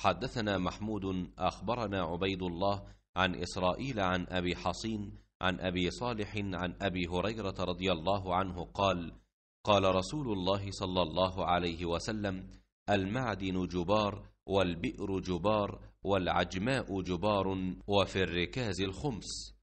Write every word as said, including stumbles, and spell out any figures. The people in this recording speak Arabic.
حدثنا محمود أخبرنا عبيد الله عن إسرائيل عن أبي حصين عن أبي صالح عن أبي هريرة رضي الله عنه قال: قال رسول الله صلى الله عليه وسلم: المعدن جبار، والبئر جبار، والعجماء جبار، وفي الركاز الخمس.